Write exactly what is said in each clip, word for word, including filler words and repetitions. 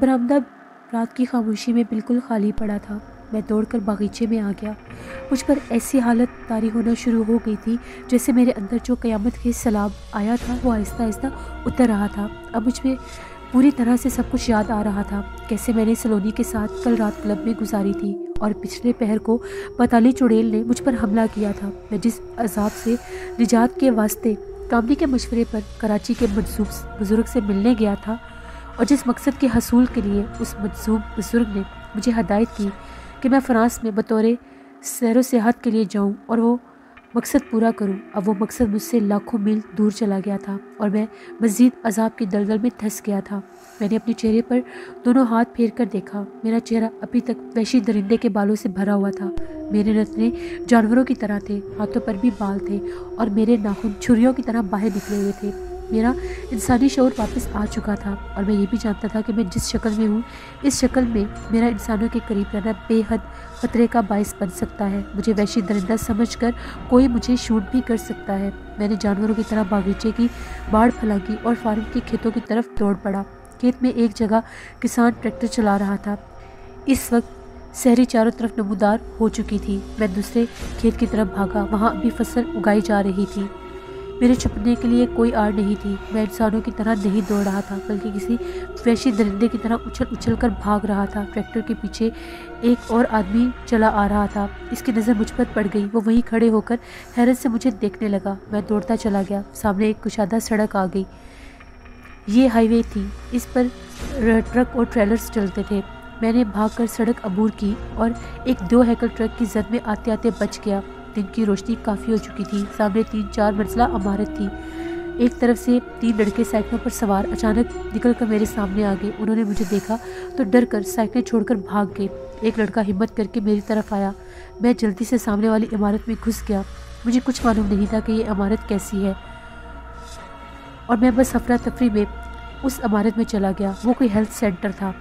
बरामदा रात की खामोशी में बिल्कुल खाली पड़ा था। मैं दौड़कर बागीचे में आ गया। मुझ पर ऐसी हालत तारी होना शुरू हो गई थी जैसे मेरे अंदर जो क़यामत के सलाम आया था वो आहिस्ता आहिस्ता उतर रहा था। अब मुझ में पूरी तरह से सब कुछ याद आ रहा था, कैसे मैंने सलोनी के साथ कल रात क्लब में गुजारी थी और पिछले पहर को पताली चुड़ैल ने मुझ पर हमला किया था। मैं जिस अजाब से निजात के वास्ते कामनी के मशवरे पर कराची के मंसूब बुज़ुर्ग से मिलने गया था और जिस मकसद के हसूल के लिए उस मंसूब बुज़ुर्ग ने मुझे हदायत की कि मैं फ़्रांस में बतौर सैर सियाहत के लिए जाऊं और वो मकसद पूरा करूं, अब वो मकसद मुझसे लाखों मील दूर चला गया था और मैं मज़ीद अजाब के दलदल में धंस गया था। मैंने अपने चेहरे पर दोनों हाथ फेर कर देखा। मेरा चेहरा अभी तक वैशी दरिंदे के बालों से भरा हुआ था। मेरे नथने जानवरों की तरह थे, हाथों पर भी बाल थे और मेरे नाखून छुरियों की तरह बाहर निकले हुए थे। मेरा इंसानी शऊर वापस आ चुका था और मैं ये भी जानता था कि मैं जिस शक्ल में हूँ इस शक्ल में मेरा इंसानों के करीब रहना बेहद ख़तरे का बायस बन सकता है। मुझे वैशी दरिंदा समझकर कोई मुझे शूट भी कर सकता है। मैंने जानवरों की तरह बागीचे की बाड़ फैलांगी और फार्म के खेतों की तरफ दौड़ पड़ा। खेत में एक जगह किसान ट्रैक्टर चला रहा था। इस वक्त शहरी चारों तरफ नमूदार हो चुकी थी। मैं दूसरे खेत की तरफ भागा, वहाँ अभी फसल उगाई जा रही थी। मेरे छुपने के लिए कोई आड़ नहीं थी। मैं इंसानों की तरह नहीं दौड़ रहा था बल्कि किसी वैशी दरिंदे की तरह उछल उछल कर भाग रहा था। ट्रैक्टर के पीछे एक और आदमी चला आ रहा था। इसकी नज़र मुझ पर पड़ गई। वो वहीं खड़े होकर हैरत से मुझे देखने लगा। मैं दौड़ता चला गया। सामने एक कुशादा सड़क आ गई। ये हाईवे थी। इस पर ट्रक और ट्रेलर्स चलते थे। मैंने भागकर सड़क अबूर की और एक दो हैकल ट्रक की जद में आते आते बच गया। दिन की रोशनी काफ़ी हो चुकी थी। सामने तीन चार मंजिला इमारत थी। एक तरफ से तीन लड़के साइकिलों पर सवार अचानक निकल कर मेरे सामने आ गए। उन्होंने मुझे देखा तो डर कर साइकिलें छोड़कर भाग गए। एक लड़का हिम्मत करके मेरी तरफ आया। मैं जल्दी से सामने वाली इमारत में घुस गया। मुझे कुछ मालूम नहीं था कि ये इमारत कैसी है और मैं बस अफरा तफरी में उस इमारत में चला गया। वो कोई हेल्थ सेंटर था।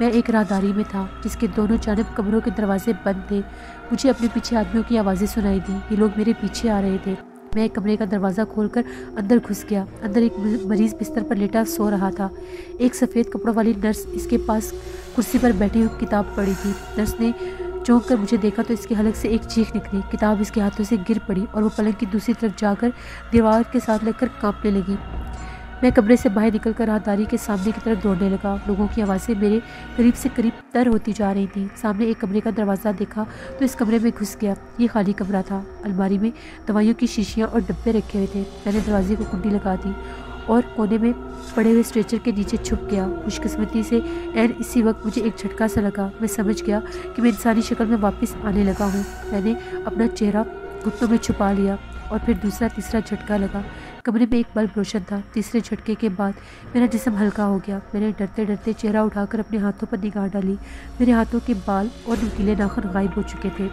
मैं एक राहदारी में था जिसके दोनों जानब कमरों के दरवाजे बंद थे। मुझे अपने पीछे आदमियों की आवाज़ें सुनाई दी। ये लोग मेरे पीछे आ रहे थे। मैं एक कमरे का दरवाज़ा खोलकर अंदर घुस गया। अंदर एक मरीज़ बिस्तर पर लेटा सो रहा था। एक सफ़ेद कपड़ों वाली नर्स इसके पास कुर्सी पर बैठी हुई किताब पढ़ी थी। नर्स ने चौंक कर मुझे देखा तो इसके हलक से एक चीख निकली। किताब इसके हाथों से गिर पड़ी और वो पलंग की दूसरी तरफ जाकर दीवार के साथ लगकर काँपने लगी। मैं कमरे से बाहर निकलकर राहदारी के सामने की तरफ दौड़ने लगा। लोगों की आवाज़ें मेरे करीब से करीब तर होती जा रही थी। सामने एक कमरे का दरवाज़ा देखा तो इस कमरे में घुस गया। ये खाली कमरा था। अलमारी में दवाइयों की शीशियाँ और डब्बे रखे हुए थे। मैंने दरवाजे को कुंडी लगा दी और कोने में पड़े हुए स्ट्रेचर के नीचे छुप गया। खुशकिस्मती से एन इसी वक्त मुझे एक झटका सा लगा। मैं समझ गया कि मैं इंसानी शक्ल में वापस आने लगा हूँ। मैंने अपना चेहरा घुटनों में छुपा लिया और फिर दूसरा तीसरा झटका लगा। कमरे में एक बल्ब रोशन था। तीसरे झटके के बाद मेरा जिस्म हल्का हो गया। मैंने डरते डरते चेहरा उठाकर अपने हाथों पर निगाह डाली। मेरे हाथों के बाल और नुकीले नाखून गायब हो चुके थे।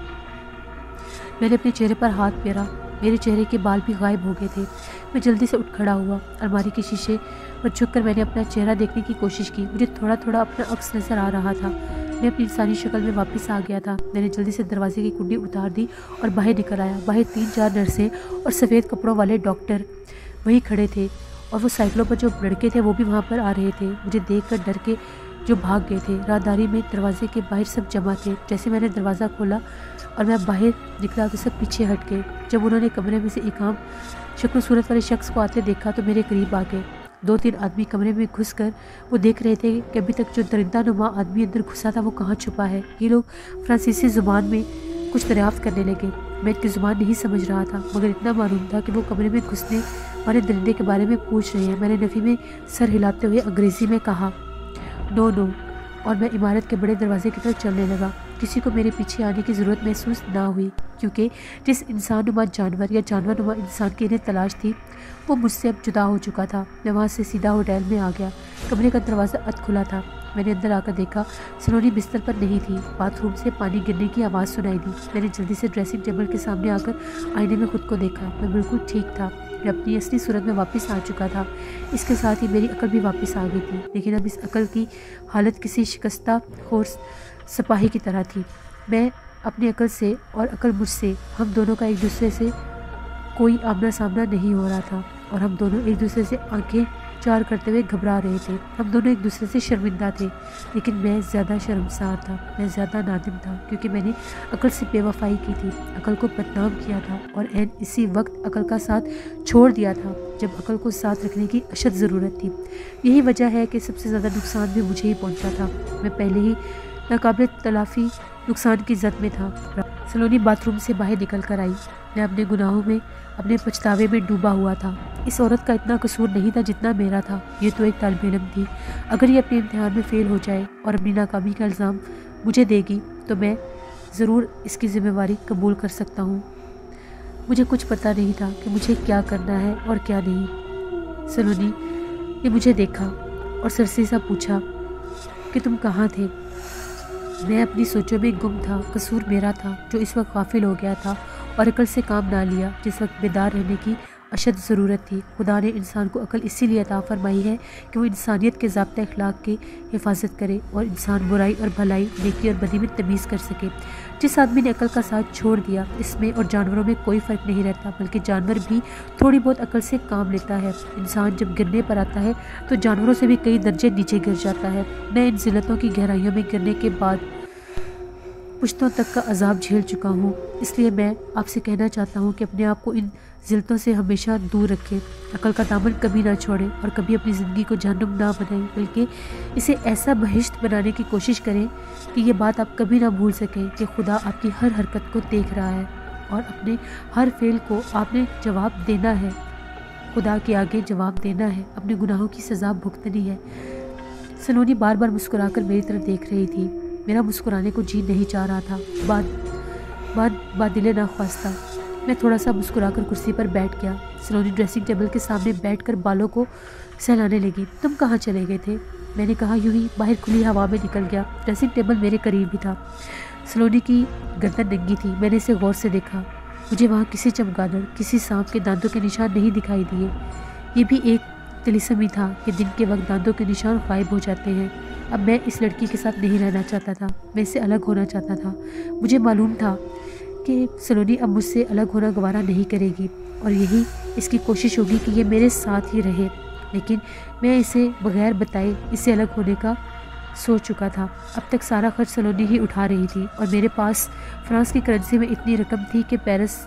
मैंने अपने चेहरे पर हाथ फेरा। मेरे चेहरे के बाल भी गायब हो गए थे। मैं जल्दी से उठ खड़ा हुआ। अलमारी के शीशे पर झुक कर मैंने अपना चेहरा देखने की कोशिश की। मुझे थोड़ा थोड़ा अपना अक्स नज़र आ रहा था। मैं अपनी इंसानी शक्ल में वापस आ गया था। मैंने जल्दी से दरवाजे की कुंडी उतार दी और बाहर निकल आया। बाहर तीन चार नर्सें और सफ़ेद कपड़ों वाले डॉक्टर वहीं खड़े थे और वो साइकिलों पर जो लड़के थे वो भी वहाँ पर आ रहे थे। मुझे देखकर डर के जो भाग गए थे। राहदारी में दरवाजे के बाहर सब जमा थे। जैसे मैंने दरवाज़ा खोला और मैं बाहर निकला तो सब पीछे हट गए। जब उन्होंने कमरे में से एक आम शक्ल सूरत वाले शख्स को आते देखा तो मेरे करीब आ गए। दो तीन आदमी कमरे में घुसकर वो देख रहे थे कि अभी तक जो दरिंदा नुमा आदमी अंदर घुसा था वो कहाँ छुपा है। ये लोग फ्रांसीसी ज़ुबान में कुछ दरियाफ्त करने लगे। मैं इनकी ज़ुबान नहीं समझ रहा था मगर इतना मालूम था कि वो कमरे में घुसने वाले दरिंदे के बारे में पूछ रहे हैं। मैंने नफ़ी में सर हिलाते हुए अंग्रेज़ी में कहा नो नो और मैं इमारत के बड़े दरवाजे की तरफ चलने लगा। किसी को मेरे पीछे आने की ज़रूरत महसूस ना हुई क्योंकि जिस इंसान नुमा जानवर या जानवर नुमा इंसान की इन्हें तलाश थी वो मुझसे अब जुदा हो चुका था। मैं वहाँ से सीधा होटल में आ गया। कमरे का दरवाज़ा अध खुला था। मैंने अंदर आकर देखा सलोनी बिस्तर पर नहीं थी। बाथरूम से पानी गिरने की आवाज़ सुनाई दी। मैंने जल्दी से ड्रेसिंग टेबल के सामने आकर आईने में खुद को देखा। मैं बिल्कुल ठीक था। मैं अपनी असली सूरत में वापस आ चुका था। इसके साथ ही मेरी अकल भी वापस आ गई थी। लेकिन अब इस अकल की हालत किसी शिकस्ता और सिपाही की तरह थी। मैं अपनी अकल से और अकल मुझसे हम दोनों का एक दूसरे से कोई आमना सामना नहीं हो रहा था और हम दोनों एक दूसरे से आंखें उपचार करते हुए घबरा रहे थे। हम दोनों एक दूसरे से शर्मिंदा थे, लेकिन मैं ज़्यादा शर्मसार था, मैं ज़्यादा नादिम था, क्योंकि मैंने अकल से बेवफाई की थी, अकल को बदनाम किया था और एन इसी वक्त अकल का साथ छोड़ दिया था जब अकल को साथ रखने की अशद ज़रूरत थी। यही वजह है कि सबसे ज़्यादा नुकसान भी मुझे ही पहुँचा था। मैं पहले ही नाकाबिल तलाफ़ी नुकसान की जद में था। सलोनी बाथरूम से बाहर निकल कर आई। मैं अपने गुनाहों में, अपने पछतावे में डूबा हुआ था। इस औरत का इतना कसूर नहीं था जितना मेरा था। ये तो एक तालिब इल्म थी, अगर ये अपने इम्तिहान में फ़ेल हो जाए और अपनी नाकामी का इल्ज़ाम मुझे देगी तो मैं ज़रूर इसकी ज़िम्मेवारी कबूल कर सकता हूँ। मुझे कुछ पता नहीं था कि मुझे क्या करना है और क्या नहीं। सलोनी ने मुझे देखा और सरसे सा पूछा कि तुम कहाँ थे। मैं अपनी सोचों में गुम था। कसूर मेरा था जो इस वक्त गाफिल हो गया था और अकल से काम ना लिया जिस वक्त बेदार रहने की अशद ज़रूरत थी। खुदा ने इंसान को अकल इसीलिए अता फरमाई है कि वो इंसानियत के ज़ाब्ता अखलाक की हिफाजत करे और इंसान बुराई और भलाई, नेकी और बदी में तमीज़ कर सके। जिस आदमी ने अकल का साथ छोड़ दिया, इसमें और जानवरों में कोई फ़र्क नहीं रहता, बल्कि जानवर भी थोड़ी बहुत अकल से काम लेता है। इंसान जब गिरने पर आता है तो जानवरों से भी कई दर्जे नीचे गिर जाता है। मैं इन ज़िलतों की गहराइयों में गिरने के बाद पुश्तों तक का अजाब झेल चुका हूँ। इसलिए मैं आपसे कहना चाहता हूँ कि अपने आप को इन ज़िल्तों से हमेशा दूर रखें, अकल का दामन कभी ना छोड़ें और कभी अपनी ज़िंदगी को जहन्नुम ना बनाएं, बल्कि इसे ऐसा बहिश्त बनाने की कोशिश करें कि ये बात आप कभी ना भूल सकें कि खुदा आपकी हर हरकत को देख रहा है और अपने हर फेल को आपने जवाब देना है, खुदा के आगे जवाब देना है, अपने गुनाहों की सज़ा भुगतनी है। सलोनी बार बार मुस्कुराकर मेरी तरफ देख रही थी। मेरा मुस्कुराने को जी नहीं चाह रहा था। बाद बाद बादिले ना ख्वास्ता मैं थोड़ा सा मुस्कुराकर कुर्सी पर बैठ गया। सलोनी ड्रेसिंग टेबल के सामने बैठकर बालों को सहलाने लगी। तुम कहाँ चले गए थे? मैंने कहा, यूं ही बाहर खुली हवा में निकल गया। ड्रेसिंग टेबल मेरे करीब ही था। सलोनी की गर्दन नंगी थी। मैंने इसे गौर से देखा। मुझे वहाँ किसी चमगादड़, किसी सांप के दांतों के निशान नहीं दिखाई दिए। ये भी एक तिलिस्म ही था कि दिन के वक्त दांतों के निशान गायब हो जाते हैं। अब मैं इस लड़की के साथ नहीं रहना चाहता था, मैं इससे अलग होना चाहता था। मुझे मालूम था कि सलोनी अब मुझसे अलग होना गवारा नहीं करेगी और यही इसकी कोशिश होगी कि ये मेरे साथ ही रहे, लेकिन मैं इसे बगैर बताए इससे अलग होने का सोच चुका था। अब तक सारा खर्च सलोनी ही उठा रही थी और मेरे पास फ्रांस की करेंसी में इतनी रकम थी कि पेरिस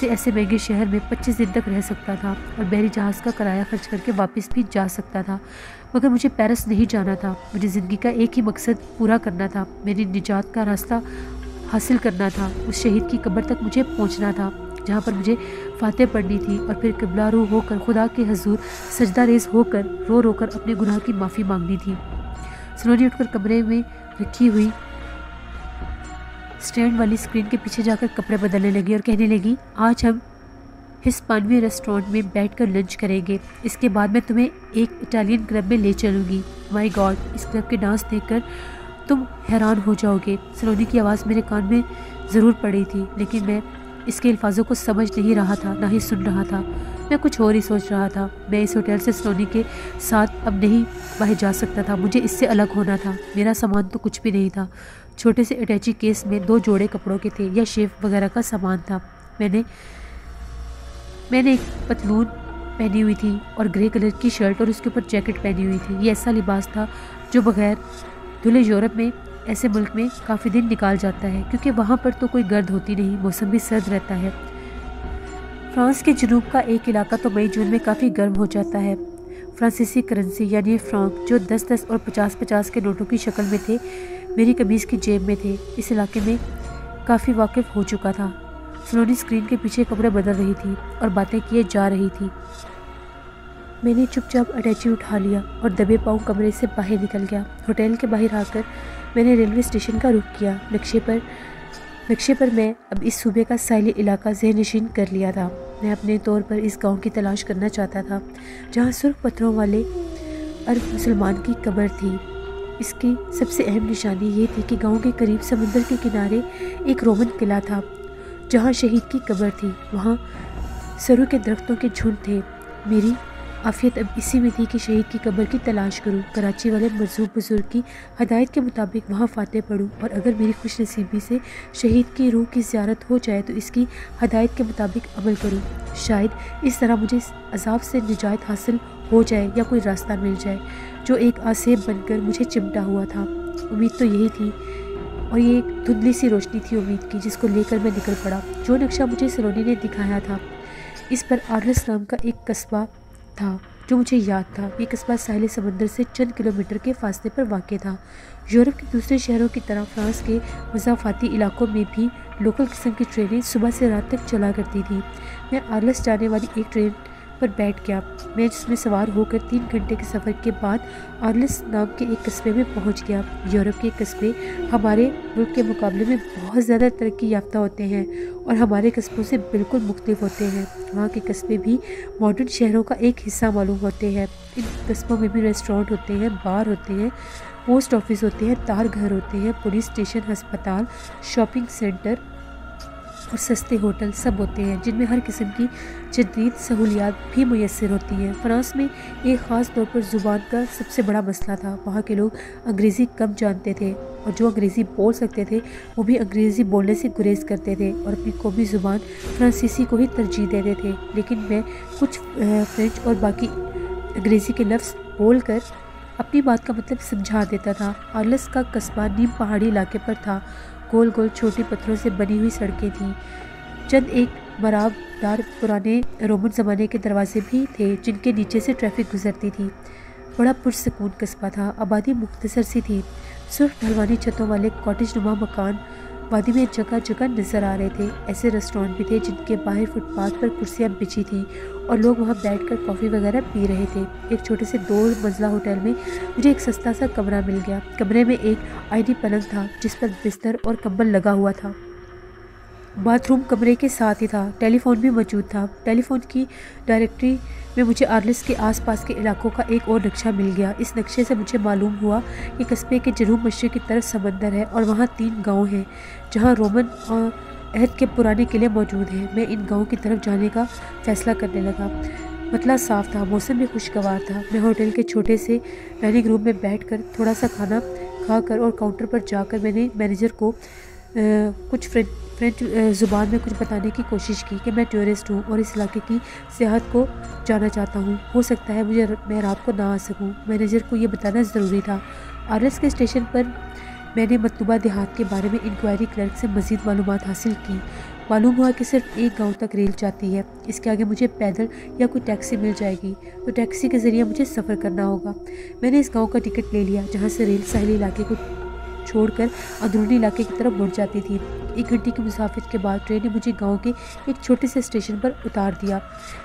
से ऐसे महंगे शहर में पच्चीस दिन तक रह सकता था और बहरी जहाज़ का किराया खर्च करके वापस भी जा सकता था। मगर मुझे पेरिस नहीं जाना था। मुझे ज़िंदगी का एक ही मकसद पूरा करना था, मेरी निजात का रास्ता हासिल करना था। उस शहीद की कब्र तक मुझे पहुंचना था जहां पर मुझे फातह पढ़नी थी और फिर किबलारू होकर खुदा के हजूर सजदा रेज होकर रो रो कर अपने गुनाह की माफ़ी मांगनी थी। सलोनी उठकर कमरे में रखी हुई स्टैंड वाली स्क्रीन के पीछे जाकर कपड़े बदलने लगी और कहने लगी, आज हम हिस्पानवी रेस्टोरेंट में बैठकर लंच करेंगे। इसके बाद मैं तुम्हें एक इटालियन क्लब में ले चलूँगी। माय गॉड, इस क्लब के डांस देखकर तुम हैरान हो जाओगे। सलोनी की आवाज़ मेरे कान में ज़रूर पड़ी थी, लेकिन मैं इसके अल्फाजों को समझ नहीं रहा था, ना ही सुन रहा था। मैं कुछ और ही सोच रहा था। मैं इस होटल से सलोनी के साथ अब नहीं बाहर जा सकता था। मुझे इससे अलग होना था। मेरा सामान तो कुछ भी नहीं था। छोटे से अटैची केस में दो जोड़े कपड़ों के थे या शेफ वगैरह का सामान था। मैंने मैंने एक पतलून पहनी हुई थी और ग्रे कलर की शर्ट और उसके ऊपर जैकेट पहनी हुई थी। ये ऐसा लिबास था जो बगैर धुले यूरोप में ऐसे मुल्क में काफ़ी दिन निकाल जाता है, क्योंकि वहाँ पर तो कोई गर्द होती नहीं, मौसम भी सर्द रहता है। फ्रांस के जनूब का एक इलाका तो मई जून में काफ़ी गर्म हो जाता है। फ्रांसीसी करेंसी यानी फ्रांक, जो दस दस और पचास पचास के नोटों की शक्ल में थे, मेरी कमीज़ की जेब में थे। इस इलाके में काफ़ी वाकिफ़ हो चुका था। सलोनी स्क्रीन के पीछे कपड़े बदल रही थी और बातें किए जा रही थी। मैंने चुपचाप अटैची उठा लिया और दबे पाँव कमरे से बाहर निकल गया। होटल के बाहर आकर मैंने रेलवे स्टेशन का रुख किया। नक्शे पर नक्शे पर मैं अब इस सूबे का साहिली इलाका ज़हनशीन कर लिया था। मैं अपने तौर पर इस गांव की तलाश करना चाहता था जहां सुर्ख पत्थरों वाले अरब मुसलमान की कब्र थी। इसकी सबसे अहम निशानी ये थी कि गांव के करीब समंदर के किनारे एक रोमन किला था जहाँ शहीद की कब्र थी। वहाँ सरू के दरख्तों के झुंड थे। मेरी आफियत अब इसी में थी कि शहीद की कब्र की तलाश करूं, कराची वाले मरजूब बुजुर्ग की हदायत के मुताबिक वहां फातह पढ़ूं और अगर मेरी खुशनसीबी से शहीद की रूह की ज़ियारत हो जाए तो इसकी हदायत के मुताबिक अमल करूं। शायद इस तरह मुझे इस अजाब से निजात हासिल हो जाए या कोई रास्ता मिल जाए जो एक आसेब बनकर मुझे चिमटा हुआ था। उम्मीद तो यही थी और ये एक धुंधली सी रोशनी थी उम्मीद की, जिसको लेकर मैं निकल पड़ा। जो नक्शा मुझे सलोनी ने दिखाया था इस पर आरस नाम का एक कस्बा था जो मुझे याद था। ये कस्बा साहिल समंदर से चंद किलोमीटर के फासले पर वाक़ था। यूरोप के दूसरे शहरों की तरह फ्रांस के मजाफाती इलाकों में भी लोकल किस्म की ट्रेनें सुबह से रात तक चला करती थी। मैं आरस जाने वाली एक ट्रेन पर बैठ गया। मैं जिसमें सवार होकर तीन घंटे के सफ़र के बाद आरस नाम के एक कस्बे में पहुंच गया। यूरोप के कस्बे हमारे मुल्क के मुकाबले में बहुत ज़्यादा तरक्की याफ्ता होते हैं और हमारे कस्बों से बिल्कुल मुख्तलिफ होते हैं। वहाँ के कस्बे भी मॉडर्न शहरों का एक हिस्सा मालूम होते हैं। इन कस्बों में भी रेस्टोरेंट होते हैं, बार होते हैं, पोस्ट ऑफिस होते हैं, तार घर होते हैं, पुलिस स्टेशन, हस्पताल, शॉपिंग सेंटर और सस्ते होटल सब होते हैं, जिनमें हर किस्म की जदीद सहूलियात भी मुयसर होती हैं। फ़्रांस में एक ख़ास तौर पर ज़ुबान का सबसे बड़ा मसला था। वहाँ के लोग अंग्रेज़ी कम जानते थे और जो अंग्रेज़ी बोल सकते थे वो भी अंग्रेज़ी बोलने से गुरेज करते थे और अपनी कौमी ज़ुबान फ्रांसीसी को ही तरजीह देते थे। लेकिन मैं कुछ फ्रेंच और बाकी अंग्रेज़ी के लफ्ज़ बोल कर अपनी बात का मतलब समझा देता था। आरस का कस्बा नीम पहाड़ी इलाके पर था। गोल गोल छोटे पत्थरों से बनी हुई सड़कें थीं। चंद एक बराबदार पुराने रोमन ज़माने के दरवाजे भी थे जिनके नीचे से ट्रैफिक गुजरती थी। बड़ा पुरसकून कस्बा था। आबादी मुख्तसर सी थी। सिर्फ ढलवानी छतों वाले कॉटेज नुमा मकान वादी में जगह जगह नजर आ रहे थे। ऐसे रेस्टोरेंट भी थे जिनके बाहर फुटपाथ पर कुर्सियाँ बिछी थीं और लोग वहाँ बैठकर कॉफ़ी वगैरह पी रहे थे। एक छोटे से दो मंजिला होटल में मुझे एक सस्ता सा कमरा मिल गया। कमरे में एक आयनी पलंग था जिस पर बिस्तर और कंबल लगा हुआ था। बाथरूम कमरे के साथ ही था। टेलीफोन भी मौजूद था। टेलीफोन की डायरेक्टरी में मुझे आरस के आसपास के इलाकों का एक और नक्शा मिल गया। इस नक्शे से मुझे मालूम हुआ कि कस्बे के जनूब मशरक़ की तरफ समंदर है और वहाँ तीन गांव हैं जहाँ रोमन अहद के पुराने किले मौजूद हैं। मैं इन गांव की तरफ जाने का फ़ैसला करने लगा। मतला साफ़ था, मौसम भी खुशगवार था। मैं होटल के छोटे से डाइनिंग रूम में बैठ कर थोड़ा सा खाना खा कर और काउंटर पर जाकर मैंने मैनेजर को Uh, कुछ फ्रेंच फ्रेंच ज़ुबान में कुछ बताने की कोशिश की कि मैं टूरिस्ट हूँ और इस इलाके की सेहत को जाना चाहता हूँ। हो सकता है मुझे मैं रात को ना आ सकूँ। मैनेजर को ये बताना ज़रूरी था। आरस के स्टेशन पर मैंने मतलूबा देहात के बारे में इंक्वायरी क्लर्क से मज़ीद मालूमात हासिल की। मालूम हुआ कि सिर्फ एक गांव तक रेल जाती है। इसके आगे मुझे पैदल या कोई टैक्सी मिल जाएगी तो टैक्सी के ज़रिए मुझे सफ़र करना होगा। मैंने इस गाँव का टिकट ले लिया जहाँ से रेल साहिल इलाके को छोड़कर अंदरूनी इलाके की तरफ मुड़ जाती थी। एक घंटे की मुसाफिर के बाद ट्रेन ने मुझे गांव के एक छोटे से स्टेशन पर उतार दिया।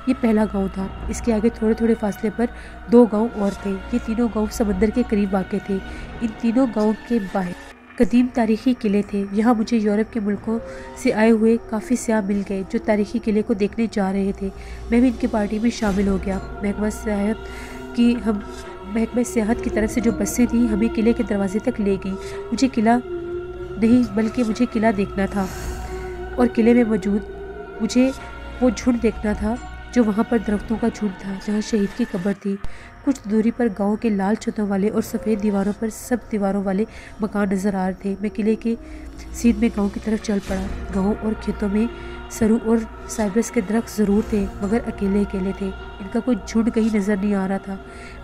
ये पहला गांव था। इसके आगे थोड़े थोड़े फासले पर दो गांव और थे। ये तीनों गांव समंदर के करीब वाक़ थे। इन तीनों गांव के बाहर कदीम तारीख़ी किले थे। यहाँ मुझे यूरोप के मुल्कों से आए हुए काफ़ी सयाह मिल गए जो तारीख़ी किले को देखने जा रहे थे। मैं भी इनकी पार्टी में शामिल हो गया। महकमा साहब की हम महकमे सेहत की तरफ से जो बसें थीं हमें किले के दरवाजे तक ले गई। मुझे किला नहीं बल्कि मुझे किला देखना था और किले में मौजूद मुझे वो झुंड देखना था जो वहाँ पर दरख्तों का झुंड था जहाँ शहीद की कब्र थी। कुछ दूरी पर गांव के लाल छतों वाले और सफ़ेद दीवारों पर सब दीवारों वाले मकान नज़र आ रहे थे। मैं किले के सीध में गांव की तरफ चल पड़ा। गांव और खेतों में सरू और साइब्रस के दरख्त ज़रूर थे मगर अकेले अकेले थे। इनका कोई झुंड कहीं नज़र नहीं आ रहा था।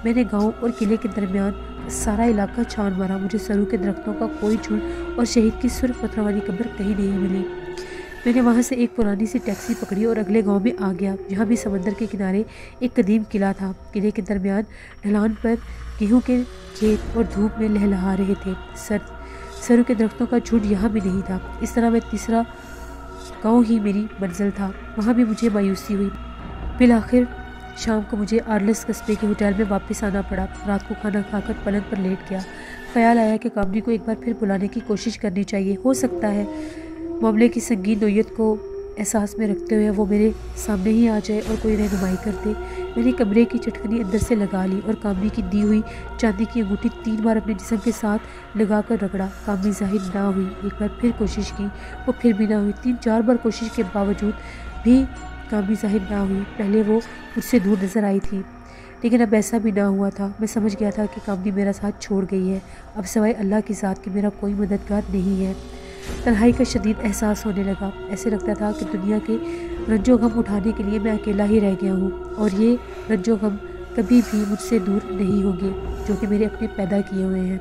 मैंने गांव और किले के दरमियान सारा इलाका छान मारा। मुझे सरू के दरख्तों का कोई झुंड और शहीद की सुर्ख पत्थरों वाली कब्र कहीं नहीं मिली। मैंने वहाँ से एक पुरानी सी टैक्सी पकड़ी और अगले गांव में आ गया। यहाँ भी समंदर के किनारे एक कदीम किला था। किले के दरमियान ढलान पर गेहूं के खेत और धूप में लहलहा रहे थे। सर सरू के दरख्तों का झुंड यहाँ भी नहीं था। इस तरह मैं तीसरा गांव ही मेरी मंजिल था। वहाँ भी मुझे मायूसी हुई। बिल आखिर शाम को मुझे आरस कस्बे के होटल में वापस आना पड़ा। रात को खाना खाकर पलंग पर लेट गया। ख्याल आया कि कामनी को एक बार फिर बुलाने की कोशिश करनी चाहिए। हो सकता है मामले की संगीन नोयत को एहसास में रखते हुए वो मेरे सामने ही आ जाए और कोई रहनुमाई कर दे। मैंने कमरे की चटकनी अंदर से लगा ली और कामनी की दी हुई चांदी की अंगूठी तीन बार अपने जिस्म के साथ लगा कर रगड़ा। कामनी जाहिर ना हुई। एक बार फिर कोशिश की, वो फिर भी ना हुई। तीन चार बार कोशिश के बावजूद भी कामनी जाहिर ना हुई। पहले वो मुझसे दूर नज़र आई थी लेकिन अब ऐसा भी ना हुआ था। मैं समझ गया था कि कामनी मेरा साथ छोड़ गई है। अब सवाए अल्लाह की ज़ात के मेरा कोई मददगार नहीं है। तन्हाई का शदीद एहसास होने लगा। ऐसे लगता था कि दुनिया के रंजो गम उठाने के लिए मैं अकेला ही रह गया हूँ और ये रंजो गम कभी भी मुझसे दूर नहीं होंगे जो कि मेरे अपने पैदा किए हुए हैं।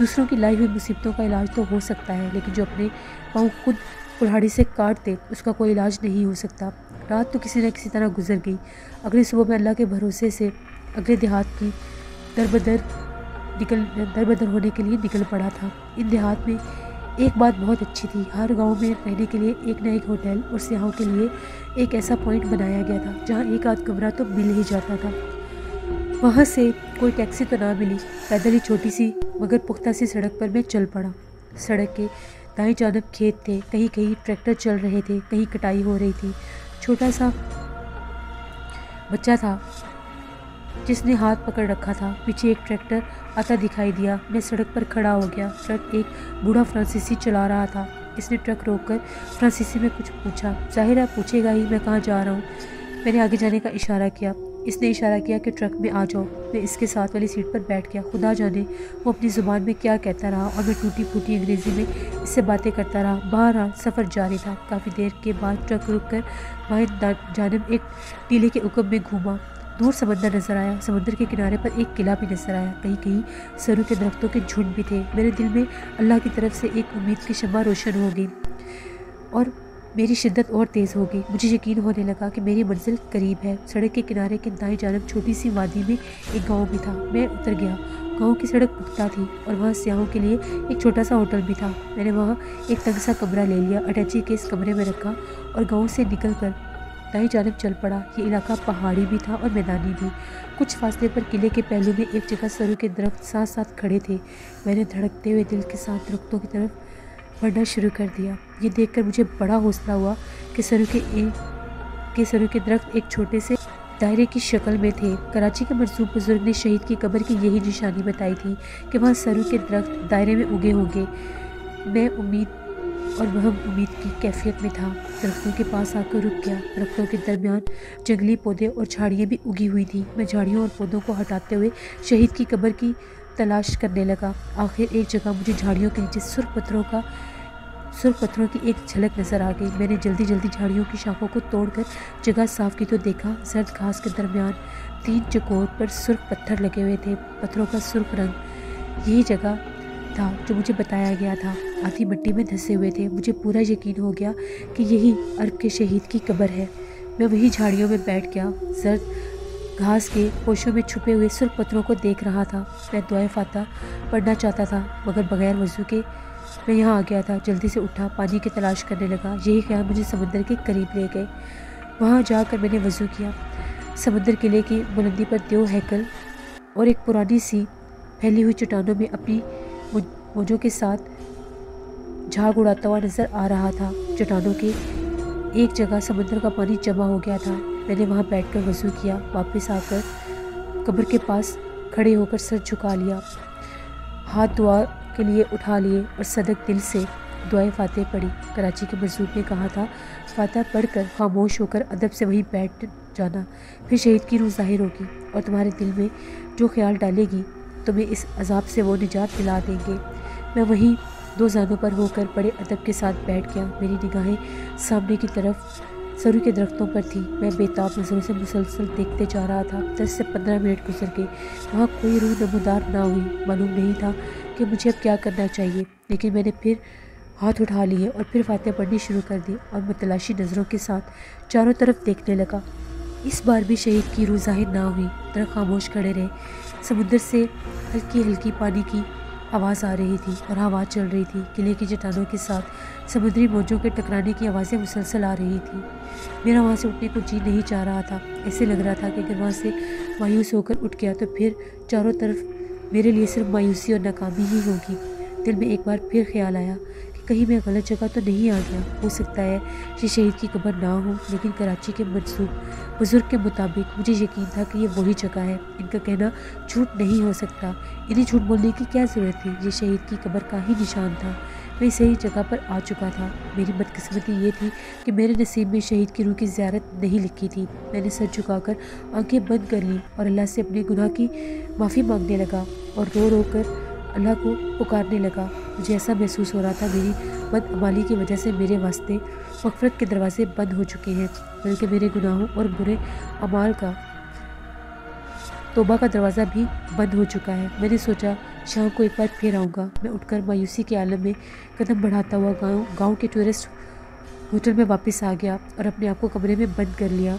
दूसरों की लाई हुई मुसीबतों का इलाज तो हो सकता है, लेकिन जो अपने पाँव खुद कुल्हाड़ी से काट दे उसका कोई इलाज नहीं हो सकता। रात तो किसी न किसी तरह गुजर गई। अगली सुबह मैं अल्लाह के भरोसे से अगले देहात की दरबदर निकल दरबदर होने के लिए निकल पड़ा था। इन देहात में एक बात बहुत अच्छी थी, हर गांव में रहने के लिए एक न एक होटल और सयाहों के लिए एक ऐसा पॉइंट बनाया गया था जहां एक आध कमरा तो मिल ही जाता था। वहां से कोई टैक्सी तो ना मिली, पैदल ही छोटी सी मगर पुख्ता सी सड़क पर मैं चल पड़ा। सड़क के दाएं जानब खेत थे, कहीं कहीं ट्रैक्टर चल रहे थे, कहीं कटाई हो रही थी। छोटा सा बच्चा था जिसने हाथ पकड़ रखा था। पीछे एक ट्रैक्टर आता दिखाई दिया। मैं सड़क पर खड़ा हो गया। ट्रक एक बूढ़ा फ्रांसीसी चला रहा था। इसने ट्रक रोककर फ्रांसीसी में कुछ पूछा। जाहिर है पूछेगा ही, मैं कहाँ जा रहा हूँ। मैंने आगे जाने का इशारा किया। इसने इशारा किया कि ट्रक में आ जाओ। मैं इसके साथ वाली सीट पर बैठ गया। खुदा जाने वो अपनी ज़ुबान में क्या कहता रहा और मैं टूटी फूटी अंग्रेज़ी में इससे बातें करता रहा। बहरहाल सफ़र जारी था। काफ़ी देर के बाद ट्रक रुक कर बाएं जानब एक टीले के उकब में घूमा। दूर समंदर नज़र आया। समंदर के किनारे पर एक किला भी नज़र आया। कहीं कहीं सरू के दरख्तों के झुंड भी थे। मेरे दिल में अल्लाह की तरफ से एक उम्मीद की शमा रोशन हो गई और मेरी शिद्दत और तेज़ हो गई। मुझे यकीन होने लगा कि मेरी मंजिल करीब है। सड़क के किनारे के दाएं जानब छोटी सी वादी में एक गांव भी था। मैं उतर गया। गांव की सड़क पुख्ता थी और वहाँ सयाहों के लिए एक छोटा सा होटल भी था। मैंने वहाँ एक तंग सा कमरा ले लिया, अटैची के इस कमरे में रखा और गाँव से निकल कर दाएं जानब चल पड़ा। ये इलाका पहाड़ी भी था और मैदानी भी। कुछ फासले पर किले के पहलू में एक जगह सरू के दरख्त साथ साथ खड़े थे। मैंने धड़कते हुए दिल के साथ दरख्तों की तरफ बढ़ना शुरू कर दिया। ये देखकर मुझे बड़ा हौसला हुआ कि सरू के एक के सरू के दरख्त एक छोटे से दायरे की शक्ल में थे। कराची के मरसूम बुजुर्ग ने शहीद की कब्र की यही निशानी बताई थी कि वहाँ सरू के दरख्त दायरे में उगे होंगे। मैं उम्मीद और वह उम्मीद की कैफियत में था। दरख्तों के पास आकर रुक गया। दरख्तों के दरमियान जंगली पौधे और झाड़ियाँ भी उगी हुई थी। मैं झाड़ियों और पौधों को हटाते हुए शहीद की कब्र की तलाश करने लगा। आखिर एक जगह मुझे झाड़ियों के नीचे सुर्ख पत्थरों का सुर्ख पत्थरों की एक झलक नज़र आ गई। मैंने जल्दी जल्दी झाड़ियों की शाखों को तोड़कर जगह साफ़ की तो देखा जर्द घास के दरमियान तीन चकोर पर सुर्ख पत्थर लगे हुए थे। पत्थरों का सुर्ख रंग यही जगह था जो मुझे बताया गया था। आधी मिट्टी में धंसे हुए थे। मुझे पूरा यकीन हो गया कि यही अरब के शहीद की कब्र है। मैं वही झाड़ियों में बैठ गया, जर्द घास के पोशों में छुपे हुए सुर्ख पत्थरों को देख रहा था। मैं दुआए फातहा पढ़ना चाहता था मगर बगैर वजू के मैं यहाँ आ गया था। जल्दी से उठा, पानी की तलाश करने लगा। यही ख्याल मुझे समंदर के करीब ले गए। वहाँ जाकर मैंने वजू किया। समंदर किले की बुलंदी पर दो हैकल और एक पुरानी सी फैली हुई चट्टानों में अपनी मौजों के साथ झाग उड़ाता हुआ नज़र आ रहा था। चट्टानों के एक जगह समुद्र का पानी जमा हो गया था। मैंने वहाँ बैठकर वजू किया। वापस आकर कब्र के पास खड़े होकर सर झुका लिया, हाथ दुआ के लिए उठा लिए और सदक दिल से दुआएं फातह पढ़ी। कराची के मजदूर ने कहा था, फातह पढ़कर खामोश होकर अदब से वहीं बैठ जाना, फिर शहीद की रूह जाहिर होगी और तुम्हारे दिल में जो ख्याल डालेगी तुम्हें इस अजाब से वो निजात दिला देंगे। मैं वहीं दो जानों पर होकर बड़े अदब के साथ बैठ गया। मेरी निगाहें सामने की तरफ सरू के दरख्तों पर थी। मैं बेताब नज़रों से मुसलसल देखते जा रहा था। दस से पंद्रह मिनट गुजर गए। वहाँ कोई रूह नमोदार ना हुई। मालूम नहीं था कि मुझे अब क्या करना चाहिए, लेकिन मैंने फिर हाथ उठा लिए और फिर फातह पढ़नी शुरू कर दी और मतलाशी नज़रों के साथ चारों तरफ देखने लगा। इस बार भी शहीद की रूह जाहिर ना हुई। दरख्त खामोश खड़े रहे। समुद्र से हल्की हल्की पानी की आवाज़ आ रही थी और हवा चल रही थी। किले की चट्टानों के साथ समुद्री मौजों के टकराने की आवाज़ें मुसलसल आ रही थी। मेरा वहाँ से उठने को जी नहीं चाह रहा था। ऐसे लग रहा था कि अगर वहाँ से मायूस होकर उठ गया तो फिर चारों तरफ मेरे लिए सिर्फ मायूसी और नाकामी ही होगी। दिल में एक बार फिर ख्याल आया कि कहीं मैं गलत जगह तो नहीं आ गया। हो सकता है कि शहीद की कब्र ना हो, लेकिन कराची के मंसूब बुज़ुर्ग के मुताबिक मुझे यकीन था कि ये वही जगह है। इनका कहना झूठ नहीं हो सकता। इन्हें झूठ बोलने की क्या ज़रूरत थी। ये शहीद की कब्र का ही निशान था। मैं सही जगह पर आ चुका था। मेरी बदकिस्मती ये थी कि मेरे नसीब में शहीद की रूह की ज़ियारत नहीं लिखी थी। मैंने सर झुकाकर आंखें बंद कर लीं और अल्लाह से अपने गुनाह की माफ़ी मांगने लगा और रो रो कर अल्लाह को पुकारने लगा। मुझे ऐसा महसूस हो रहा था मेरी बदअमाली की वजह से मेरे वास्ते मग़फ़रत के दरवाजे बंद हो चुके हैं, बल्कि मेरे गुनाहों और बुरे अमाल का तौबा का दरवाज़ा भी बंद हो चुका है। मैंने सोचा शाम को एक बार फिर आऊँगा। मैं उठकर मायूसी के आलम में कदम बढ़ाता हुआ गाँव गाँव के टूरिस्ट होटल में वापस आ गया और अपने आप को कमरे में बंद कर लिया।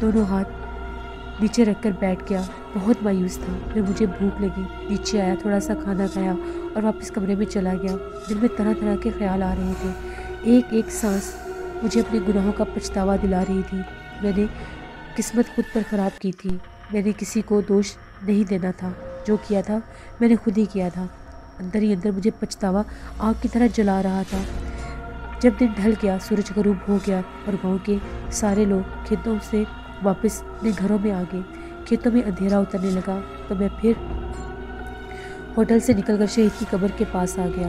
दोनों हाथ नीचे रखकर बैठ गया। बहुत मायूस था। फिर मुझे भूख लगी, नीचे आया, थोड़ा सा खाना खाया और वापस कमरे में चला गया। दिल में तरह तरह के ख्याल आ रहे थे। एक एक सांस मुझे अपने गुनाहों का पछतावा दिला रही थी। मैंने किस्मत खुद पर ख़राब की थी। मैंने किसी को दोष नहीं देना था। जो किया था मैंने खुद ही किया था। अंदर ही अंदर मुझे पछतावा आग की तरह जला रहा था। जब दिन ढल गया, सूरज गरूब हो गया और गांव के सारे लोग खेतों से वापस अपने घरों में आ गए। खेतों में अंधेरा उतरने लगा तो मैं फिर होटल से निकलकर शहीद की कब्र के पास आ गया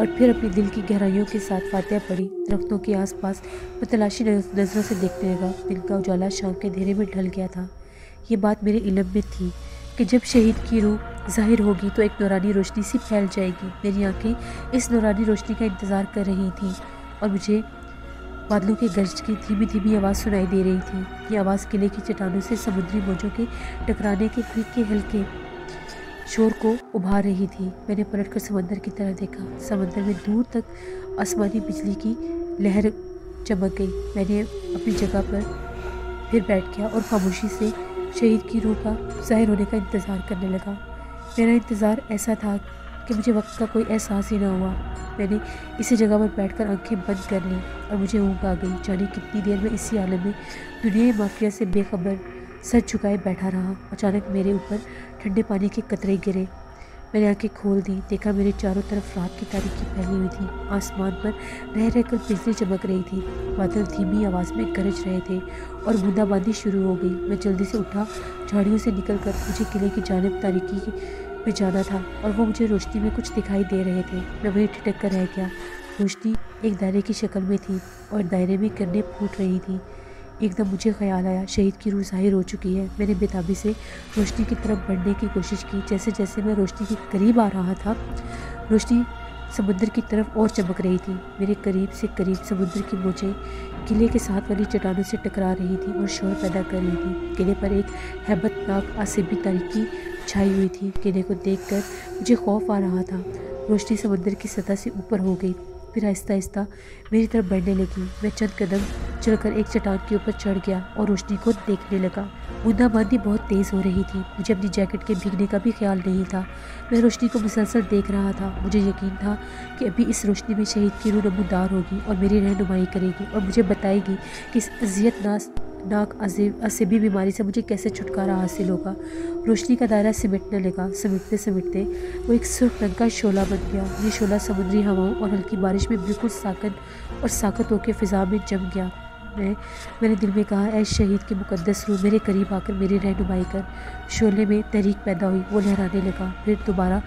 और फिर अपने दिल की गहराइयों के साथ फातिहा पड़ी। दरख्तों के आसपास मैं तलाशी नज़रों से देखने लगा। दिन का उजाला शाम के अंधेरे में ढल गया था। ये बात मेरे इल्म में थी कि जब शहीद की रूह ज़ाहिर होगी तो एक नौरानी रोशनी सी फैल जाएगी। मेरी आंखें इस नौरानी रोशनी का इंतज़ार कर रही थीं और मुझे बादलों के गरज की धीमी धीमी आवाज़ सुनाई दे रही थी। ये आवाज़ किले की चट्टानों से समुद्री मौजों के टकराने के हल्के हल्के शोर को उभार रही थी। मैंने पलटकर समंदर की तरह देखा। समंदर में दूर तक आसमानी बिजली की लहर चमक गई। मैंने अपनी जगह पर फिर बैठ गया और खामोशी से शहीद की रूह का ज़ाहिर होने का इंतज़ार करने लगा। मेरा इंतज़ार ऐसा था कि मुझे वक्त का कोई एहसास ही ना हुआ। मैंने इसी जगह पर बैठकर आंखें बंद कर लीं और मुझे ऊँग आ गई। जाने कितनी देर में इसी आलम में दुनियाई माफिया से बेखबर सर झुकाए बैठा रहा। अचानक मेरे ऊपर ठंडे पानी के कतरे गिरे। मैंने आंखें खोल दी। देखा मेरे चारों तरफ रात की तारीखी फैली हुई थी। आसमान पर रह रहकर बिजली चमक रही थी। बादल धीमी आवाज़ में गरज रहे थे और बूंदाबांदी शुरू हो गई। मैं जल्दी से उठा। झाड़ियों से निकलकर मुझे किले की जानिब तारीकी में जाना था और वो मुझे रोशनी में कुछ दिखाई दे रहे थे। मैं वहीं ठिठक कर रह गया। रोशनी एक दायरे की शक्ल में थी और दायरे में किरणें फूट रही थी। एकदम मुझे ख्याल आया, शहीद की रूह ज़ाहिर हो चुकी है। मैंने बेताबी से रोशनी की तरफ बढ़ने की कोशिश की। जैसे जैसे मैं रोशनी के करीब आ रहा था, रोशनी समुद्र की तरफ और चमक रही थी। मेरे करीब से करीब समुद्र की मोजें किले के साथ वाली चट्टानों से टकरा रही थी और शोर पैदा कर रही थी। किले पर एक हैबतनाक आसिबी तारीकी छाई हुई थी। किले को देखकर मुझे खौफ आ रहा था। रोशनी समुद्र की सतह से ऊपर हो गई, फिर आहिस्ता आहिस्ता मेरी तरफ बढ़ने लगी। मैं चंद कदम चलकर एक चट्टान के ऊपर चढ़ गया और रोशनी को देखने लगा। बूंदाबांदी बहुत तेज़ हो रही थी। मुझे अपनी जैकेट के भीगने का भी ख्याल नहीं था। मैं रोशनी को मुसलसल देख रहा था। मुझे यकीन था कि अभी इस रोशनी में शहीद की रूह नमूदार होगी और मेरी रहनुमाई करेगी और मुझे बताएगी कि इस अज़ियतनाक असीबी बीमारी से मुझे कैसे छुटकारा हासिल होगा। रोशनी का दायरा सिमटने लगा। सिमटते सिमटते वो एक सुर्ख रंग का शोला बन गया। ये शोला समुद्री हवाओं और हल्की बारिश में बिल्कुल साकन और साकत होकर फ़िज़ा में जम गया। मैं मैंने दिल में कहा, ऐ शहीद की मुकद्दस रूह मेरे करीब आकर मेरी रहनुमाई कर। शोले में तहरीक पैदा हुई। वो लहराने लगा, फिर दोबारा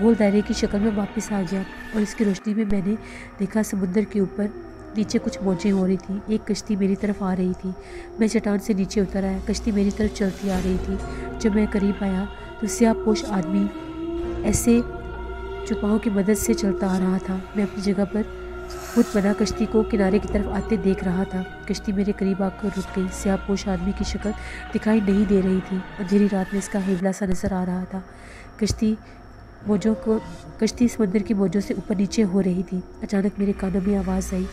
गोल दायरे की शक्ल में वापस आ गया और इसकी रोशनी में मैंने देखा समुद्र के ऊपर नीचे कुछ मौजें हो रही थी। एक कश्ती मेरी तरफ आ रही थी। मैं चट्टान से नीचे उतर आया। कश्ती मेरी तरफ चलती आ रही थी। जब मैं करीब आया तो स्याहपोश आदमी ऐसे चुपाहों की मदद से चलता आ रहा था। मैं अपनी जगह पर खुद बना कश्ती को किनारे की तरफ आते देख रहा था। कश्ती मेरे करीब आकर रुक गई। स्याहपोश आदमी की शक्ल दिखाई नहीं दे रही थी। अंधेरी रात में इसका हेवला सा नज़र आ रहा था। कश्ती मौजों को कश्ती समुद्र की मौजों से ऊपर नीचे हो रही थी। अचानक मेरे कानों में आवाज़ आई,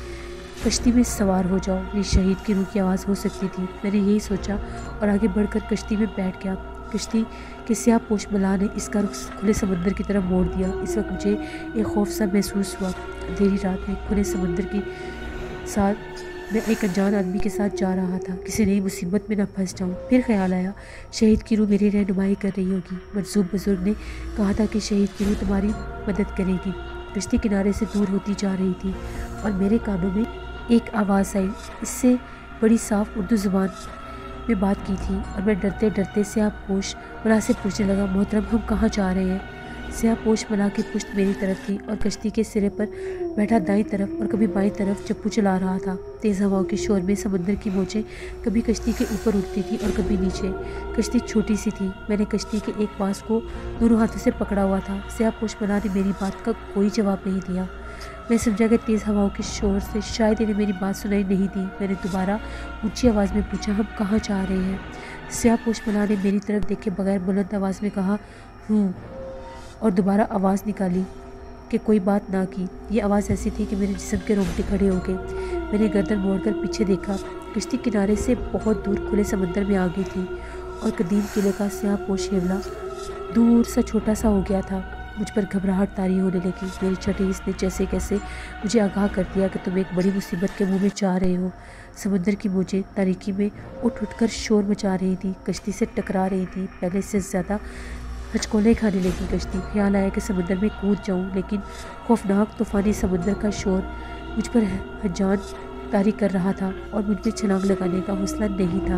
कश्ती में सवार हो जाओ। ये शहीद की रूह की आवाज़ हो सकती थी। मैंने यही सोचा और आगे बढ़कर कश्ती में बैठ गया। कश्ती के स्याहपोश मलाह ने इसका रुख खुले समंदर की तरफ मोड़ दिया। इस वक्त मुझे एक खौफ सा महसूस हुआ। अंधेरी रात में खुले समंदर के साथ मैं एक अनजान आदमी के साथ जा रहा था। किसी नई मुसीबत में ना फंस जाऊँ। फिर ख्याल आया, शहीद की रूह मेरी रहनुमाई कर रही होगी। मंसूब बुज़ुर्ग ने कहा था कि शहीद की रूह तुम्हारी मदद करेगी। कश्ती किनारे से दूर होती जा रही थी और मेरे कानों में एक आवाज़ आई। इससे बड़ी साफ उर्दू ज़ुबान में बात की थी और मैं डरते डरते स्याहपोश मलाह से पूछने लगा, मोहतरम हम कहाँ जा रहे हैं। स्याहपोश बना के पुश्त मेरी तरफ थी और कश्ती के सिरे पर बैठा दाईं तरफ और कभी बाईं तरफ चप्पू चला रहा था। तेज़ हवाओं के शोर में समुद्र की मोजें कभी कश्ती के ऊपर उठती थी और कभी नीचे। कश्ती छोटी सी थी। मैंने कश्ती के एक बाँस को दोनों हाथों से पकड़ा हुआ था। स्याहपोश बना ने मेरी बात का कोई जवाब नहीं दिया। मैं समझा कि तेज़ हवाओं के शोर से शायद इन्हें मेरी बात सुनाई नहीं दी। मैंने दोबारा ऊंची आवाज़ में पूछा, हम कहाँ जा रहे हैं? स्याहपोश बना ने मेरी तरफ देखे बगैर बुलंद आवाज़ में कहा, हूँ, और दोबारा आवाज़ निकाली कि कोई बात ना की। यह आवाज़ ऐसी थी कि मेरे जिस्म के रोंगटे खड़े हो गए। मैंने गर्दन मोड़कर पीछे देखा। कश्ती किनारे से बहुत दूर खुले समंदर में आ गई थी और कदीम किले का स्याहपोश हेवला दूर सा छोटा सा हो गया था। मुझ पर घबराहट तारी होने लगी। मेरी चटीस ने जैसे कैसे मुझे आगाह कर दिया कि तुम एक बड़ी मुसीबत के मुंह में जा रहे हो। समुद्र की मोजें तारीकी में उठ उठकर शोर मचा रही थी। कश्ती से टकरा रही थी। पहले से ज़्यादा हचकोले खाने लगी कश्ती। ख्याल आया कि समुद्र में कूद जाऊं, लेकिन खौफनाक तूफ़ानी समुद्र का शोर मुझ पर हजान तारी कर रहा था और मुझ में छलांग लगाने का हौसला नहीं था।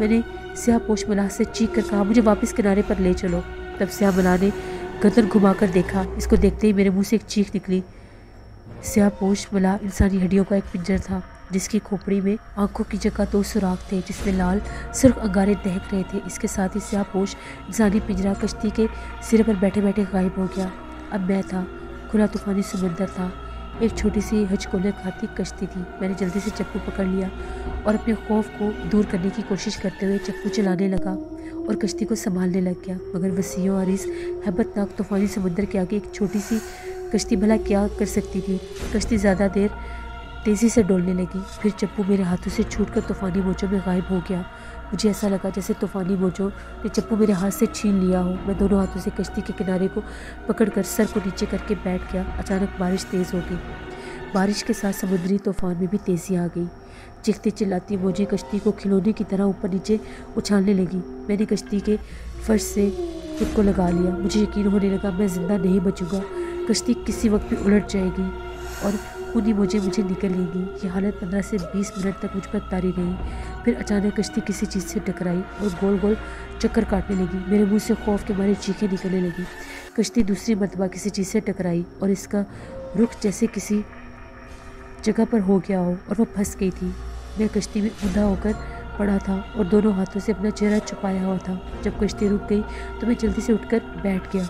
मैंने स्याहपोश मलाह से चीख कर कहा, मुझे वापस किनारे पर ले चलो। तब स्याह मलाह ने गर्दन घुमाकर देखा। इसको देखते ही मेरे मुंह से एक चीख निकली। स्याहपोश मलाह इंसानी हड्डियों का एक पिंजर था जिसकी खोपड़ी में आंखों की जगह दो सुराख थे जिसमें लाल सुर्ख अंगारे दहक रहे थे। इसके साथ ही स्याहपोश इंसानी पिंजरा कश्ती के सिरे पर बैठे बैठे गायब हो गया। अब मैं था। खुला तूफ़ानी समंदर था। एक छोटी सी हचकोले खाती कश्ती थी। मैंने जल्दी से चप्पू पकड़ लिया और अपने खौफ को दूर करने की कोशिश करते हुए चप्पू चलाने लगा और कश्ती को संभालने लग गया। मगर वसीओ आरिज़ हैबतनाक तूफ़ानी समुद्र के आगे एक छोटी सी कश्ती भला क्या कर सकती थी। कश्ती ज़्यादा देर तेज़ी से डोलने लगी। फिर चप्पू मेरे हाथों से छूटकर तूफ़ानी मोजों में गायब हो गया। मुझे ऐसा लगा जैसे तूफ़ानी मोजों ने चप्पू मेरे हाथ से छीन लिया हो। मैं दोनों हाथों से कश्ती के किनारे को पकड़कर सर को नीचे करके बैठ गया। अचानक बारिश तेज़ हो गई। बारिश के साथ समुद्री तूफ़ान में भी तेज़ी आ गई। चीखती चिल्लाती मोजें कश्ती को खिलौने की तरह ऊपर नीचे उछालने लगी। मैंने कश्ती के फर्श से खुद को लगा लिया। मुझे यकीन होने लगा मैं ज़िंदा नहीं बचूँगा। कश्ती किसी वक्त भी उलट जाएगी और खूनी मोजें मुझे निकल लेंगी। ये हालत पंद्रह से बीस मिनट तक मुझ पर तारी रही। फिर अचानक कश्ती किसी चीज़ से टकराई और गोल गोल चक्कर काटने लगी। मेरे मुंह से खौफ के मारे चीखें निकलने लगी। कश्ती दूसरी मरतबा किसी चीज़ से टकराई और इसका रुख जैसे किसी जगह पर हो गया हो और वह फंस गई थी। मैं कश्ती में ऊंधा होकर पड़ा था और दोनों हाथों से अपना चेहरा छुपाया हुआ था। जब कश्ती रुक गई तो मैं जल्दी से उठकर बैठ गया।